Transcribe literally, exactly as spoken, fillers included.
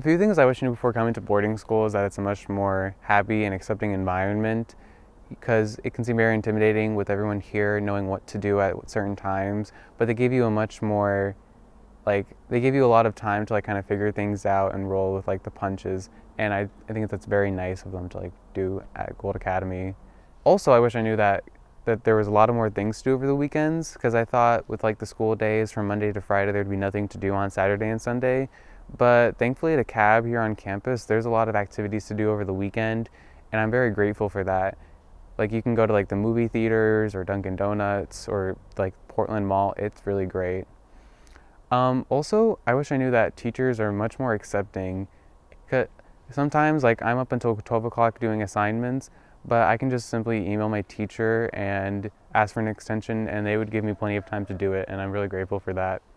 A few things I wish I knew before coming to boarding school is that it's a much more happy and accepting environment, because it can seem very intimidating with everyone here knowing what to do at certain times, but they give you a much more, like, they give you a lot of time to like kind of figure things out and roll with like the punches, and I, I think that's very nice of them to like do at Gould Academy. Also, I wish I knew that that there was a lot of more things to do over the weekends, because I thought with like the school days from Monday to Friday there'd be nothing to do on Saturday and Sunday, but thankfully at a C A B here on campus there's a lot of activities to do over the weekend, and I'm very grateful for that. Like, you can go to like the movie theaters or Dunkin' Donuts or like Portland Mall. It's really great. Um, also, I wish I knew that teachers are much more accepting. Sometimes like I'm up until twelve o'clock doing assignments, but I can just simply email my teacher and ask for an extension and they would give me plenty of time to do it, and I'm really grateful for that.